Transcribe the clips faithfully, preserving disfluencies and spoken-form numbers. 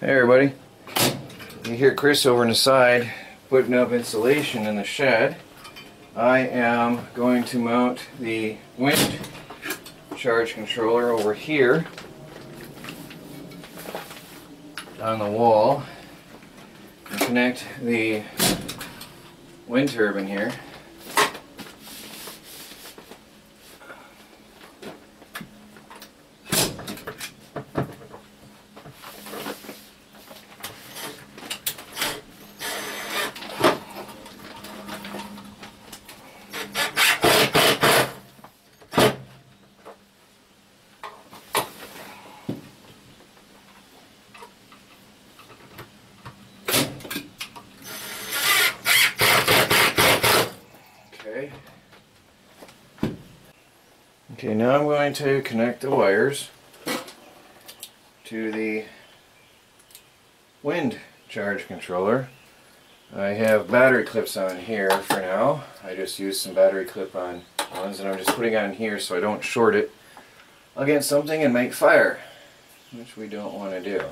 Hey everybody, you hear Chris over on the side putting up insulation in the shed. I am going to mount the wind charge controller over here on the wall and connect the wind turbine here. Okay, now I'm going to connect the wires to the wind charge controller. I have battery clips on here for now. I just used some battery clip on ones and I'm just putting on here so I don't short it against something and make fire, which we don't want to do.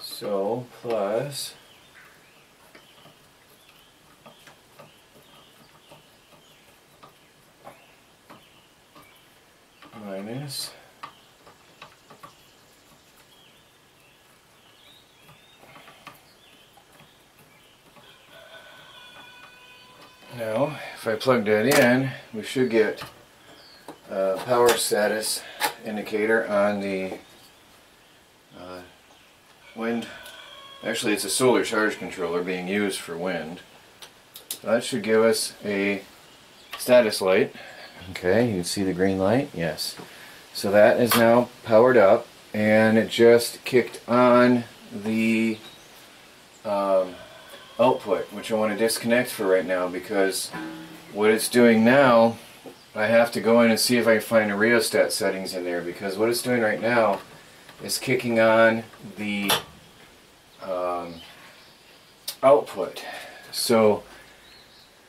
So, plus minus now, if I plug that in, we should get a power status indicator on the uh, wind. Actually, it's a solar charge controller being used for wind. That should give us a status light. Okay, you see the green light? Yes. So that is now powered up, and it just kicked on the um, output, which I want to disconnect for right now, because what it's doing now, I have to go in and see if I can find the rheostat settings in there, because what it's doing right now is kicking on the um, output. So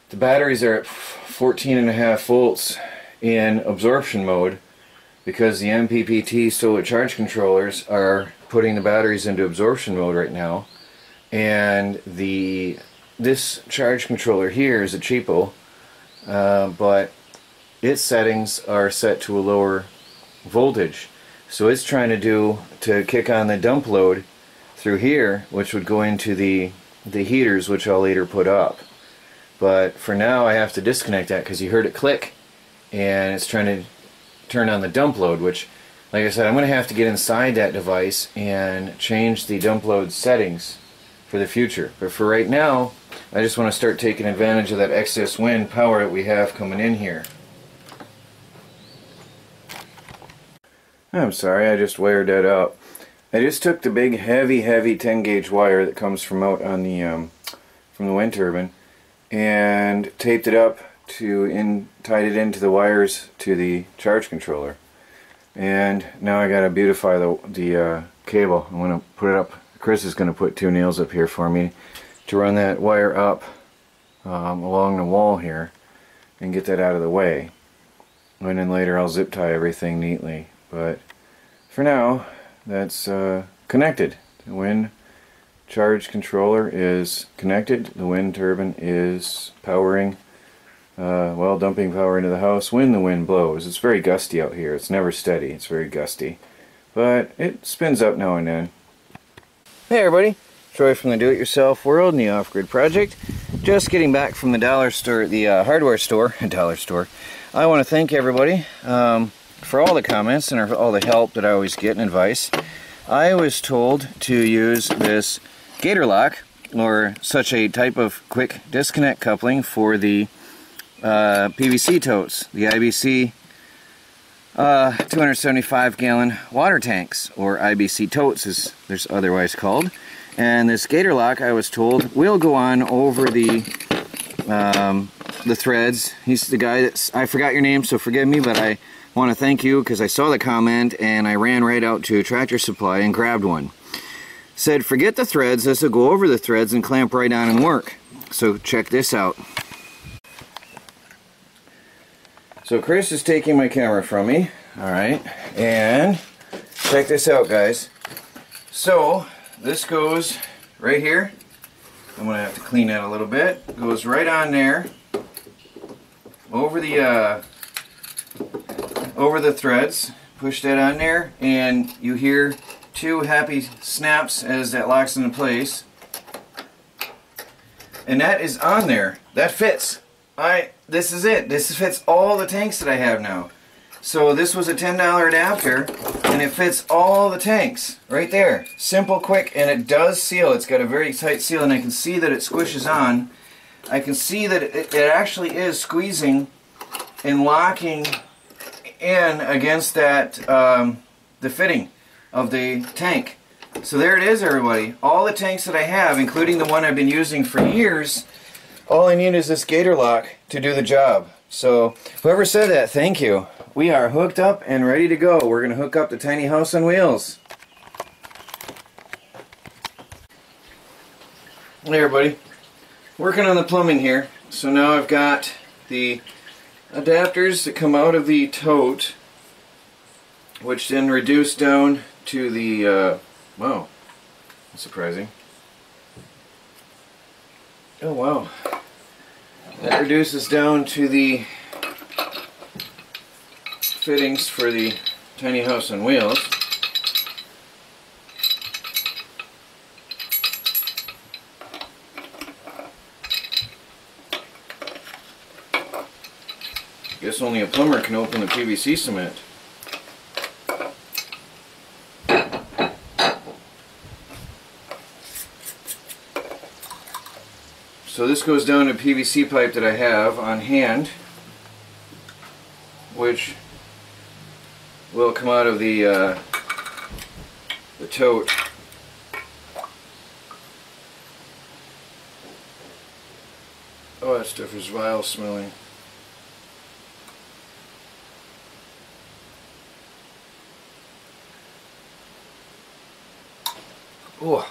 the batteries are at fourteen and a half volts in absorption mode because the M P P T solar charge controllers are putting the batteries into absorption mode right now, and the this charge controller here is a cheapo, uh, but its settings are set to a lower voltage, so it's trying to do to kick on the dump load through here, which would go into the the heaters, which I'll later put up. But for now I have to disconnect that because you heard it click and it's trying to turn on the dump load, which, like I said, I'm going to have to get inside that device and change the dump load settings for the future. But for right now, I just want to start taking advantage of that excess wind power that we have coming in here. I'm sorry, I just wired that up. I just took the big heavy heavy ten gauge wire that comes from out on the um, from the wind turbine and taped it up to in tied it into the wires to the charge controller, and now I gotta beautify the, the uh, cable. I'm gonna put it up. Chris is gonna put two nails up here for me to run that wire up um, along the wall here and get that out of the way, and then later I'll zip tie everything neatly. But for now, that's uh, connected. The wind charge controller is connected, the wind turbine is powering, uh, well, dumping power into the house when the wind blows. It's very gusty out here, it's never steady, it's very gusty, but it spins up now and then. Hey everybody, Troy from the Do-It-Yourself World and the Off-Grid Project. Just getting back from the dollar store, the uh, hardware store, dollar store. I want to thank everybody um, for all the comments and all the help that I always get and advice. I was told to use this Gator Lock, or such a type of quick disconnect coupling for the uh, P V C totes, the I B C uh, two hundred seventy-five gallon water tanks, or I B C totes as they're otherwise called. And this Gator Lock, I was told, will go on over the um, the threads. He's the guy that's, I forgot your name, so forgive me, but I want to thank you because I saw the comment and I ran right out to Tractor Supply and grabbed one. Said, forget the threads, this will go over the threads and clamp right on and work. So check this out. So Chris is taking my camera from me, alright, and check this out, guys. So this goes right here. I'm going to have to clean that a little bit. It goes right on there, over the uh, over the threads. Push that on there, and you hear two happy snaps as that locks into place. And that is on there. That fits. I this is it. This fits all the tanks that I have now. So this was a ten dollar adapter, and it fits all the tanks right there. Simple, quick, and it does seal. It's got a very tight seal, and I can see that it squishes on. I can see that it, it actually is squeezing and locking in against that um, the fitting of the tank. So there it is, everybody. All the tanks that I have, including the one I've been using for years, all I need is this Gator Lock to do the job. So whoever said that, thank you. We are hooked up and ready to go. We're going to hook up the tiny house on wheels. Hey everybody, working on the plumbing here. So now I've got the adapters that come out of the tote, which then reduce down to the uh, wow, that's surprising. Oh wow, that reduces down to the fittings for the tiny house on wheels. Guess only a plumber can open the P V C cement. So this goes down to P V C pipe that I have on hand, which will come out of the uh, the tote. Oh, that stuff is vile smelling. Oh,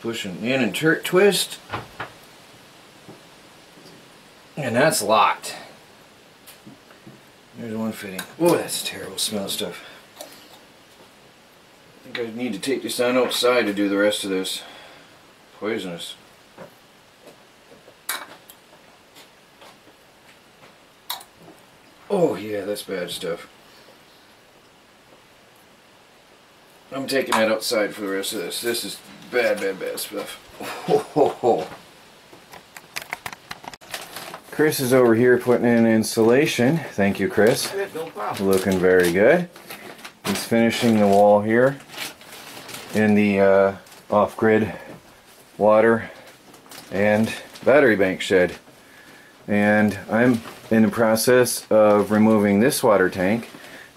pushing in and twist, and that's locked. There's one fitting. Oh, that's a terrible smell of stuff. I think I need to take this on outside to do the rest of this. Poisonous. Oh yeah, that's bad stuff. I'm taking that outside for the rest of this. This is bad, bad, bad stuff. Ho, ho, ho. Chris is over here putting in insulation. Thank you, Chris. No problem. Looking very good. He's finishing the wall here in the uh, off-grid water and battery bank shed. And I'm in the process of removing this water tank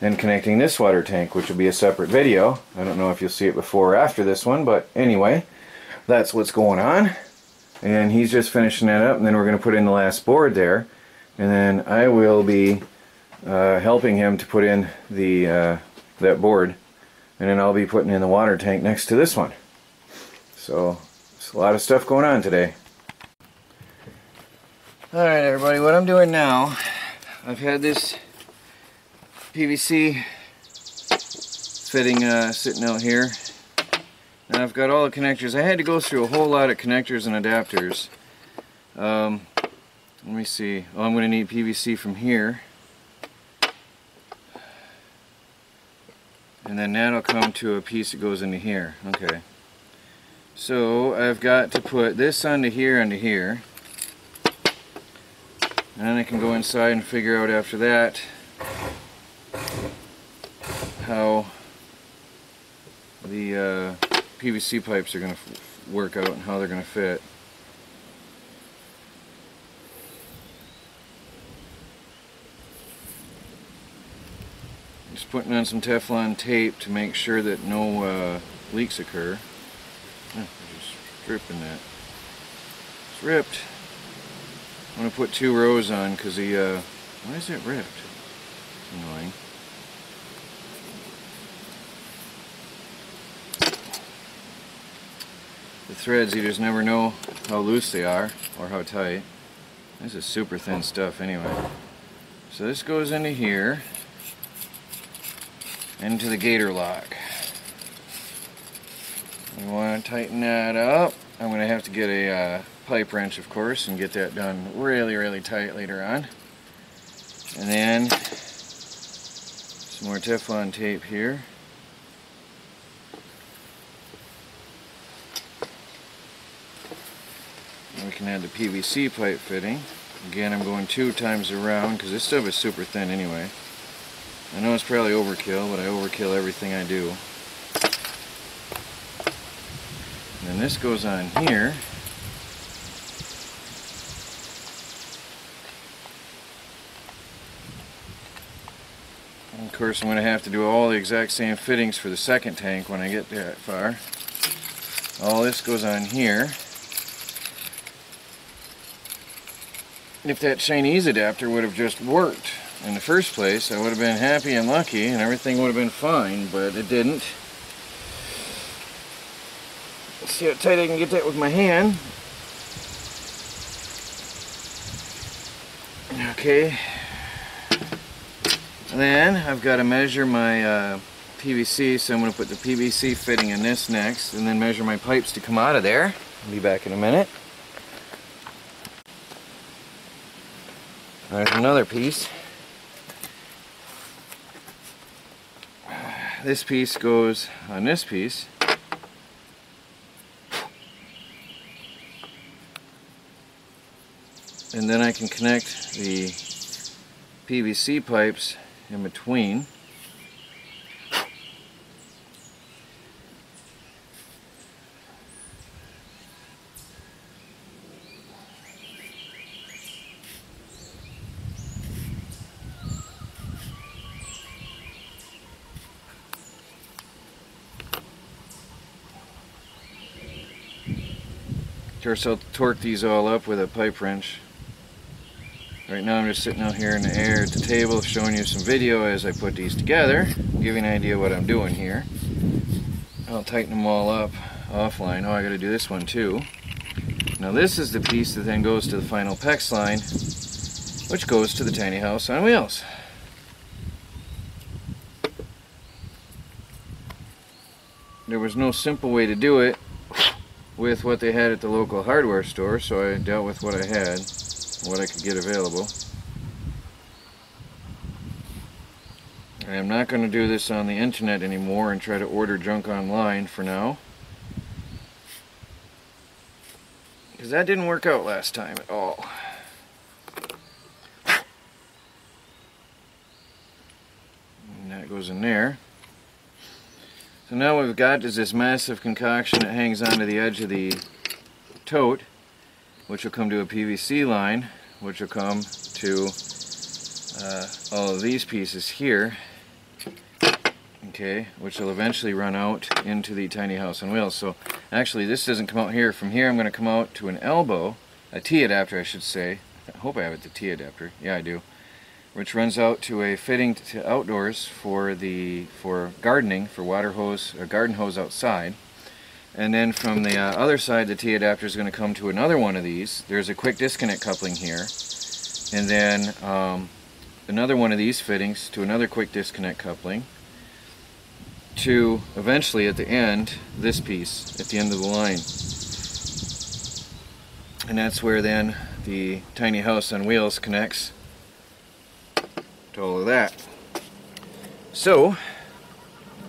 and connecting this water tank, which will be a separate video. I don't know if you'll see it before or after this one, but anyway, that's what's going on. And he's just finishing that up, and then we're going to put in the last board there, and then I will be uh, helping him to put in the uh, that board, and then I'll be putting in the water tank next to this one. So it's a lot of stuff going on today. Alright everybody, what I'm doing now, I've had this P V C fitting uh, sitting out here. Now I've got all the connectors. I had to go through a whole lot of connectors and adapters. Um, let me see. Oh, I'm going to need P V C from here, and then that'll come to a piece that goes into here. Okay. So I've got to put this onto here, onto here, and then I can go inside and figure out after that how the uh, P V C pipes are going to work out and how they're going to fit. Just putting on some Teflon tape to make sure that no uh, leaks occur. Oh, just stripping that. It's ripped. I'm going to put two rows on because the... Uh, why is it ripped? It's annoying. The threads, you just never know how loose they are or how tight. This is super thin stuff anyway. So this goes into here, into the Gator Lock. You want to tighten that up. I'm going to have to get a uh, pipe wrench, of course, and get that done really, really tight later on. And then some more Teflon tape here. We can add the P V C pipe fitting. Again, I'm going two times around because this stuff is super thin anyway. I know it's probably overkill, but I overkill everything I do. And then this goes on here. And of course, I'm going to have to do all the exact same fittings for the second tank when I get that far. All this goes on here. If that Chinese adapter would have just worked in the first place, I would have been happy and lucky and everything would have been fine, but it didn't. Let's see how tight I can get that with my hand. Okay. And then I've got to measure my uh, P V C, so I'm going to put the P V C fitting in this next and then measure my pipes to come out of there. I'll be back in a minute. There's another piece. This piece goes on this piece. And then I can connect the P V C pipes in between. Of course, I'll torque these all up with a pipe wrench. Right now I'm just sitting out here in the air at the table showing you some video as I put these together, give you an idea what I'm doing here. I'll tighten them all up offline. Oh, I gotta do this one too. Now this is the piece that then goes to the final PEX line, which goes to the tiny house on wheels. There was no simple way to do it with what they had at the local hardware store, so I dealt with what I had, what I could get available. I am not going to do this on the internet anymore and try to order junk online for now, because that didn't work out last time at all. And that goes in there. So now what we've got is this massive concoction that hangs onto the edge of the tote, which will come to a P V C line, which will come to uh, all of these pieces here, okay, which will eventually run out into the tiny house on wheels. So actually this doesn't come out here. From here I'm going to come out to an elbow, a T adapter I should say. I hope I have it, the T adapter. Yeah, I do. Which runs out to a fitting to outdoors for the for gardening, for water hose, a garden hose outside. And then from the uh, other side, the T adapter is going to come to another one of these. There's a quick disconnect coupling here, and then um, another one of these fittings to another quick disconnect coupling. To eventually, at the end, this piece at the end of the line, and that's where then the tiny house on wheels connects. All of that. So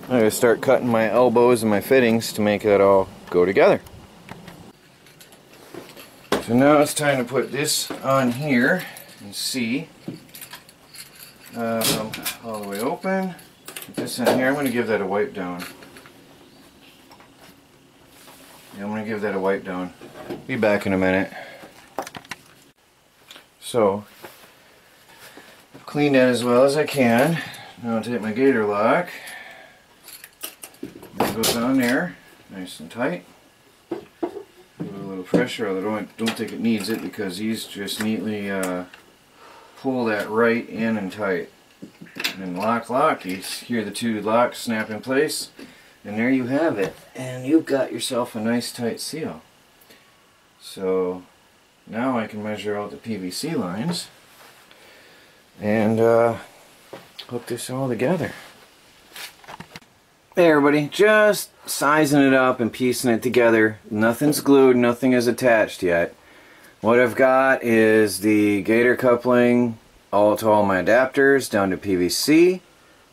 I'm going to start cutting my elbows and my fittings to make that all go together. So now it's time to put this on here and see. Um, all the way open. Put this in here. I'm going to give that a wipe down. Yeah, I'm going to give that a wipe down. Be back in a minute. So clean that as well as I can. Now I'll take my Gator Lock. That goes on there, nice and tight. Give it a little pressure, although I don't think it needs it because these just neatly uh, pull that right in and tight. And then lock, lock, you hear the two locks snap in place, and there you have it. And you've got yourself a nice tight seal. So now I can measure out the P V C lines and uh, hook this all together. Hey everybody, just sizing it up and piecing it together. Nothing's glued, nothing is attached yet. What I've got is the Gator coupling all to all my adapters down to P V C,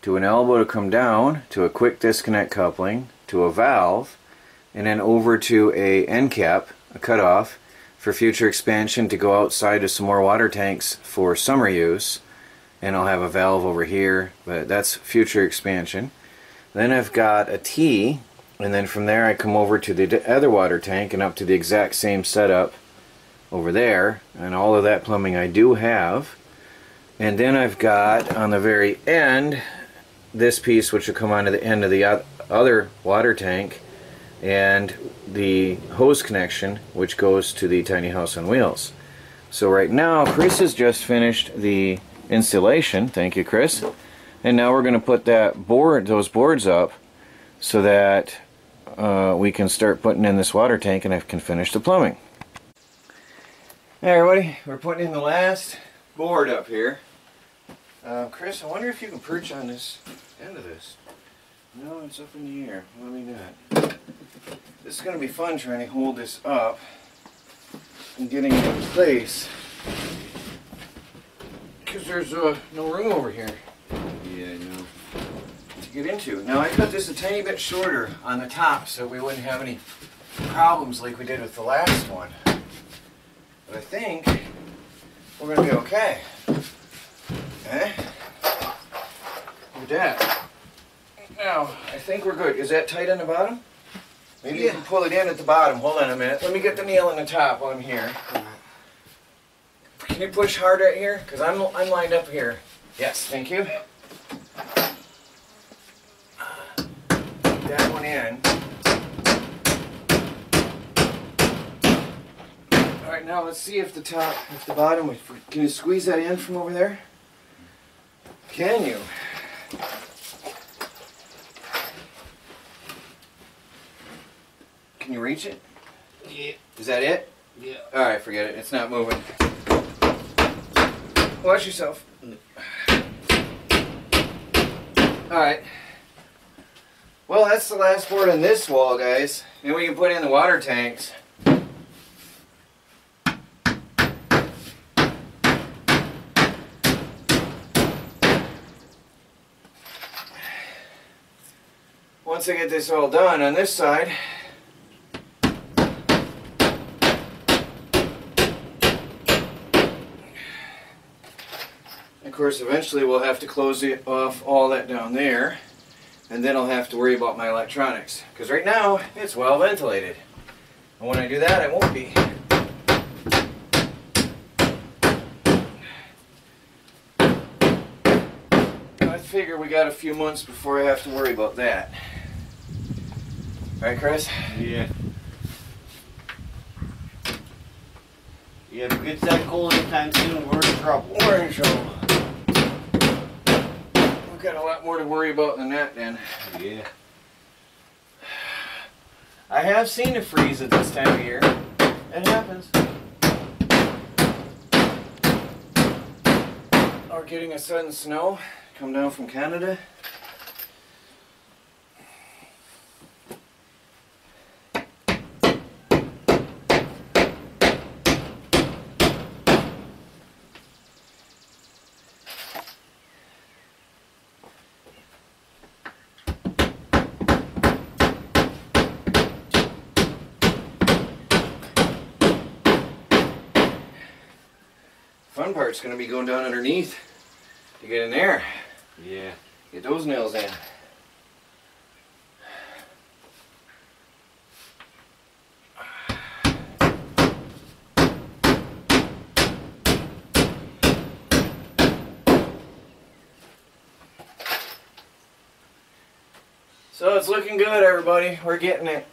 to an elbow to come down, to a quick disconnect coupling, to a valve, and then over to a end cap, a cutoff, for future expansion to go outside to some more water tanks for summer use. And I'll have a valve over here, but that's future expansion. Then I've got a T, and then from there I come over to the other water tank and up to the exact same setup over there, and all of that plumbing I do have. And then I've got on the very end this piece, which will come onto the end of the other water tank, and the hose connection which goes to the tiny house on wheels. So right now Chris has just finished the installation, thank you Chris, and now we're going to put that board, those boards up so that uh, we can start putting in this water tank and I can finish the plumbing. Hey everybody, we're putting in the last board up here. Uh, Chris, I wonder if you can perch on this end of this. No, it's up in the air. Let me not. This is going to be fun trying to hold this up and getting it in place, because there's uh, no room over here. Yeah, I know. To get into. Now I cut this a tiny bit shorter on the top so we wouldn't have any problems like we did with the last one. But I think we're going to be okay. Okay? We're dead. Now, I think we're good. Is that tight on the bottom? Maybe yeah. You can pull it in at the bottom. Hold on a minute. Let me get the nail on the top while I'm here. Can you push hard right here? Because I'm, I'm lined up here. Yes, thank you. Put that one in. All right, now let's see if the top, if the bottom, if we, can you squeeze that in from over there? Can you? Can you reach it? Yeah. Is that it? Yeah. All right, forget it. It's not moving. Watch yourself. All right. Well, that's the last board on this wall, guys. And we can put in the water tanks. Once I get this all done on this side, of course eventually we'll have to close off all that down there, and then I'll have to worry about my electronics, because right now it's well ventilated, and when I do that I won't be. I figure we got a few months before I have to worry about that. Right, Chris? Yeah. Yeah, if it gets that cold anytime soon, we're in trouble. We're in trouble. Got a lot more to worry about than that then. Yeah. I have seen a freeze at this time of year. It happens. Or getting a sudden snow, come down from Canada. Fun part's going to be going down underneath to get in there. Yeah. Get those nails in. So it's looking good, everybody. We're getting it.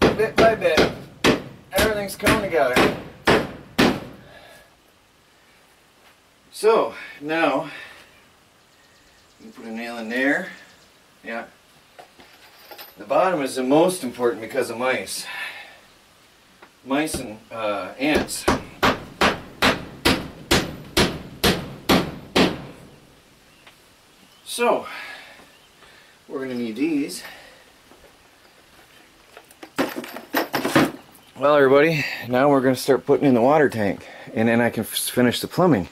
Bit by bit. Everything's coming together. So, now, you put a nail in there, yeah. The bottom is the most important because of mice. Mice and uh, ants. So, we're going to need these. Well, everybody, now we're going to start putting in the water tank, and then I can finish the plumbing.